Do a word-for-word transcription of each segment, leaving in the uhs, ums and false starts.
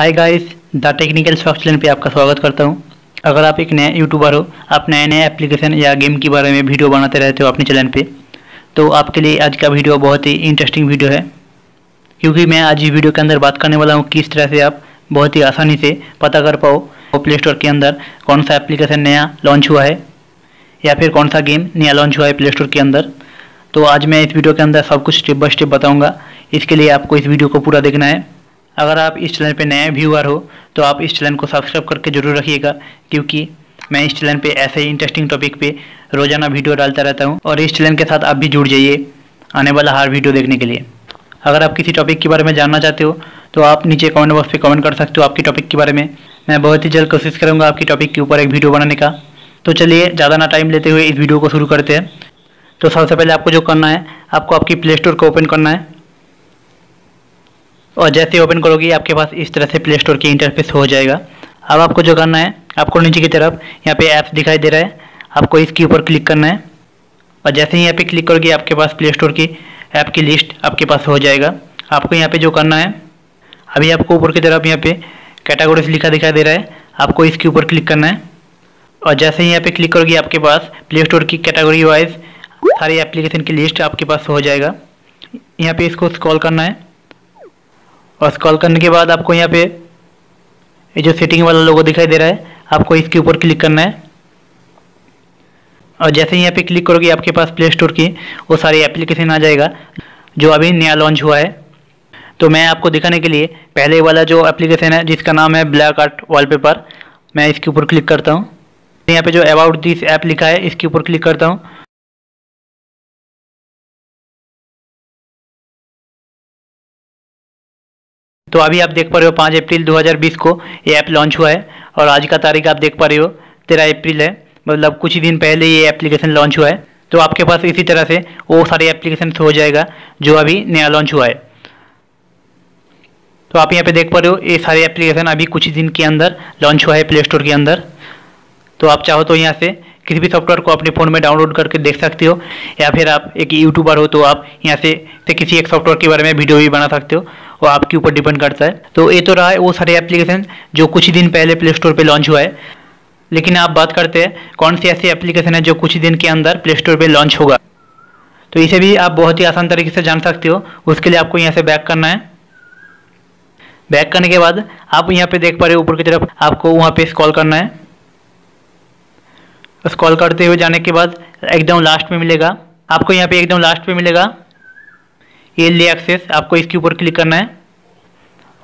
Hi guys, the technical shop channel पे आपका स्वागत करता हूं। अगर आप एक नया यूट्यूबर हो, आप नए नए एप्लीकेशन या गेम के बारे में वीडियो बनाते रहते हो अपने चैनल पे, तो आपके लिए आज का वीडियो बहुत ही इंटरेस्टिंग वीडियो है, क्योंकि मैं आज इस वीडियो के अंदर बात करने वाला हूं किस तरह से आप बहुत ही आसानी से पता कर पाओ और प्ले स्टोर के अंदर कौन सा एप्लीकेशन नया लॉन्च हुआ है या फिर कौन सा गेम नया लॉन्च हुआ है प्ले स्टोर के अंदर। तो आज मैं इस वीडियो के अंदर सब कुछ स्टेप बाय स्टेप बताऊँगा। इसके लिए आपको इस वीडियो को पूरा देखना है। अगर आप इस चैनल पे नए व्यूअर हो तो आप इस चैनल को सब्सक्राइब करके ज़रूर रखिएगा, क्योंकि मैं इस चैनल पे ऐसे ही इंटरेस्टिंग टॉपिक पे रोज़ाना वीडियो डालता रहता हूँ। और इस चैनल के साथ आप भी जुड़ जाइए आने वाला हर वीडियो देखने के लिए। अगर आप किसी टॉपिक के बारे में जानना चाहते हो तो आप नीचे कमेंट बॉक्स पर कमेंट कर सकते हो आपके टॉपिक के बारे में। मैं बहुत ही जल्द कोशिश करूँगा आपकी टॉपिक के ऊपर एक वीडियो बनाने का। तो चलिए ज़्यादा ना टाइम लेते हुए इस वीडियो को शुरू करते हैं। तो सबसे पहले आपको जो करना है, आपको आपकी प्ले स्टोर को ओपन करना है, और जैसे ओपन करोगे आपके पास इस तरह से प्ले स्टोर की इंटरफेस हो जाएगा। अब आपको जो करना है, आपको नीचे की तरफ यहाँ पे ऐप्स दिखाई दे रहा है, आपको इसके ऊपर क्लिक करना है, और जैसे ही यहाँ पे क्लिक करोगे आपके पास प्ले स्टोर की ऐप की लिस्ट आपके पास हो जाएगा। आपको यहाँ पे जो करना है, अभी आपको ऊपर की तरफ यहाँ पे कैटेगोरीज लिखा दिखाई दे रहा है, आपको इसके ऊपर क्लिक करना है, और जैसे ही यहाँ पे क्लिक करोगे आपके पास प्ले स्टोर की कैटेगरी वाइज सारी एप्लीकेशन की लिस्ट आपके पास हो जाएगा। यहाँ पर इसको स्क्रॉल करना है, और स्क्रॉल करने के बाद आपको यहाँ पे ये जो सेटिंग वाला लोगो दिखाई दे रहा है, आपको इसके ऊपर क्लिक करना है, और जैसे ही यहाँ पे क्लिक करोगे आपके पास प्ले स्टोर की वो सारी एप्लीकेशन आ जाएगा जो अभी नया लॉन्च हुआ है। तो मैं आपको दिखाने के लिए पहले वाला जो एप्लीकेशन है जिसका नाम है ब्लैक आर्ट वॉलपेपर, मैं इसके ऊपर क्लिक करता हूँ। यहाँ पर जो अबाउट दिस ऐप लिखा है इसके ऊपर क्लिक करता हूँ, तो अभी आप देख पा रहे हो पाँच अप्रैल दो हज़ार बीस को ये ऐप लॉन्च हुआ है, और आज का तारीख आप देख पा रहे हो तेरह अप्रैल है, मतलब कुछ ही दिन पहले ये एप्लीकेशन लॉन्च हुआ है। तो आपके पास इसी तरह से वो सारे एप्लीकेशन हो जाएगा जो अभी नया लॉन्च हुआ है। तो आप यहाँ पे देख पा रहे हो ये सारे एप्लीकेशन अभी कुछ ही दिन के अंदर लॉन्च हुआ है प्ले स्टोर के अंदर। तो आप चाहो तो यहाँ से किसी भी सॉफ्टवेयर को अपने फ़ोन में डाउनलोड करके देख सकते हो, या फिर आप एक यूट्यूबर हो तो आप यहाँ से, से किसी एक सॉफ्टवेयर के बारे में वीडियो भी बना सकते हो, वो आपके ऊपर डिपेंड करता है। तो ये तो रहा है वो सारे एप्लीकेशन जो कुछ ही दिन पहले प्ले स्टोर पे लॉन्च हुआ है। लेकिन आप बात करते हैं कौन सी ऐसी एप्लीकेशन है जो कुछ ही दिन के अंदर प्ले स्टोर पे लॉन्च होगा, तो इसे भी आप बहुत ही आसान तरीके से जान सकते हो। उसके लिए आपको यहाँ से बैक करना है। बैक करने के बाद आप यहाँ पर देख पा रहे हो ऊपर की तरफ, आपको वहाँ पर स्क्रॉल करना है। स्क्रॉल करते हुए जाने के बाद एकदम लास्ट में मिलेगा, आपको यहाँ पे एकदम लास्ट पे मिलेगा अर्ली एक्सेस, आपको इसके ऊपर क्लिक करना है,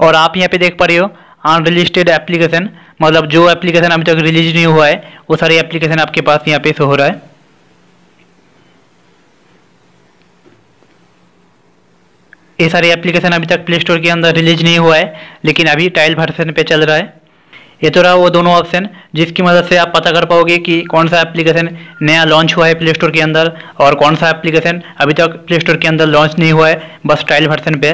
और आप यहाँ पे देख पा रहे हो अनरिलीज्ड एप्लीकेशन, मतलब जो एप्लीकेशन अभी तक रिलीज नहीं हुआ है वो सारी एप्लीकेशन आपके पास यहाँ पे शो हो रहा है। ये सारी एप्लीकेशन अभी तक प्ले स्टोर के अंदर रिलीज नहीं हुआ है, लेकिन अभी ट्रायल वर्जन पे चल रहा है। ये तो रहा वो दोनों ऑप्शन जिसकी मदद से आप पता कर पाओगे कि कौन सा एप्लीकेशन नया लॉन्च हुआ है प्ले स्टोर के अंदर और कौन सा एप्लीकेशन अभी तक प्ले स्टोर के अंदर लॉन्च नहीं हुआ है, बस ट्रायल वर्जन पे।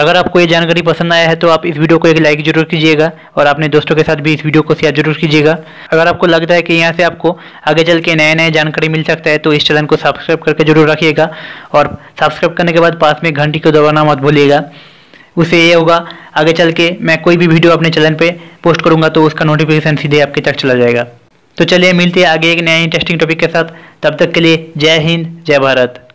अगर आपको ये जानकारी पसंद आया है तो आप इस वीडियो को एक लाइक जरूर कीजिएगा, और अपने दोस्तों के साथ भी इस वीडियो को शेयर जरूर कीजिएगा। अगर आपको लगता है कि यहाँ से आपको आगे चल के नए नए जानकारी मिल सकता है तो इस चैनल को सब्सक्राइब करके जरूर रखिएगा, और सब्सक्राइब करने के बाद पास में घंटी को दबाना मत भूलिएगा। उससे ये होगा आगे चल के मैं कोई भी वीडियो अपने चैनल पे पोस्ट करूँगा तो उसका नोटिफिकेशन सीधे आपके तक चला जाएगा। तो चलिए मिलते हैं आगे एक नए इंटरेस्टिंग टॉपिक के साथ। तब तक के लिए जय हिंद, जय भारत।